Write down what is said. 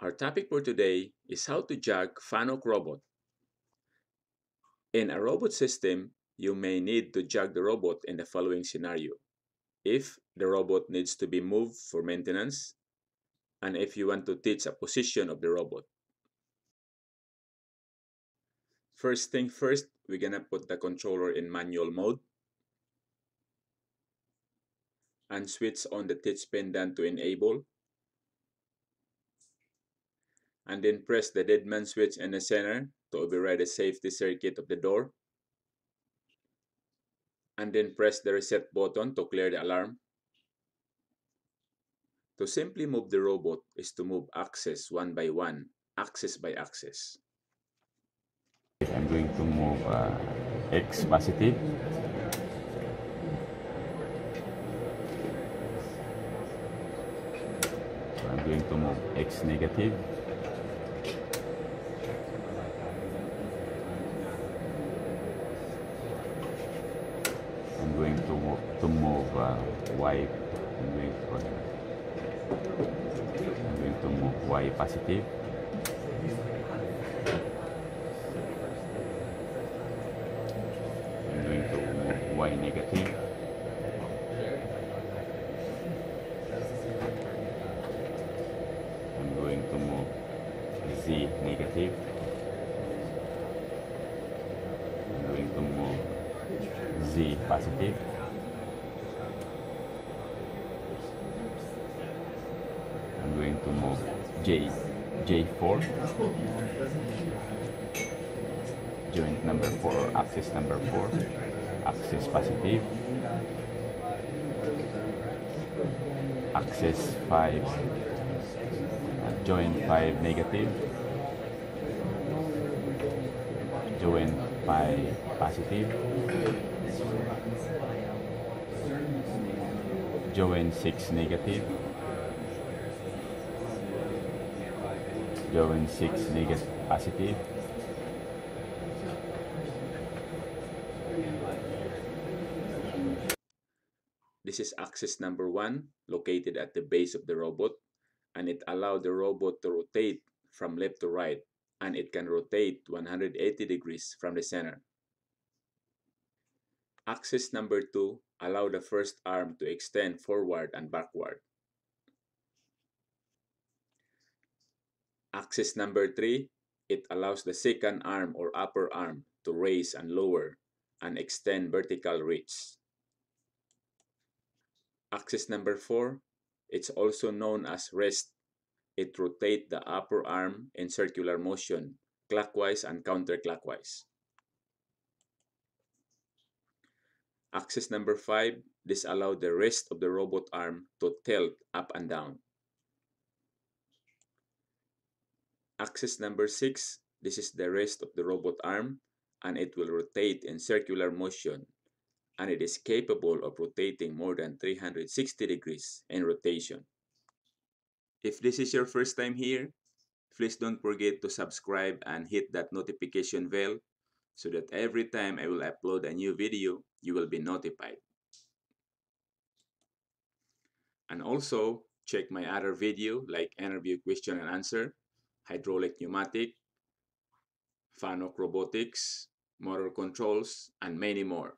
Our topic for today is how to jack FANUC robot. In a robot system, you may need to jack the robot in the following scenario. If the robot needs to be moved for maintenance, and if you want to teach a position of the robot. First thing first, we're gonna put the controller in manual mode and switch on the teach pendant to enable. And then press the deadman switch in the center to override the safety circuit of the door. And then press the reset button to clear the alarm. To simply move the robot is to move axis one by one, axis by axis. I'm going to move X positive. I'm going to move X negative. I'm going to move Y. I'm going to move Y positive. I'm going to move Y negative. I'm going to move Z negative. I'm going to move Z positive. I'm going to move J4, joint number 4, axis number 4, axis positive, axis 5, joint 5 negative, joint 5 positive, joint 6 negative, joint 6 negative positive, This is axis number 1 located at the base of the robot, and it allows the robot to rotate from left to right, and it can rotate 180 degrees from the center. Axis number 2 allows the first arm to extend forward and backward. Axis number 3, it allows the second arm or upper arm to raise and lower and extend vertical reach. Axis number 4, it's also known as rest. It rotates the upper arm in circular motion, clockwise and counterclockwise. Axis number 5, this allows the rest of the robot arm to tilt up and down. Axis number 6, this is the rest of the robot arm, and it will rotate in circular motion, and it is capable of rotating more than 360 degrees in rotation. If this is your first time here, please don't forget to subscribe and hit that notification bell, so that every time I will upload a new video, you will be notified. And also, check my other video like interview question and answer, hydraulic pneumatic, FANUC robotics, motor controls, and many more.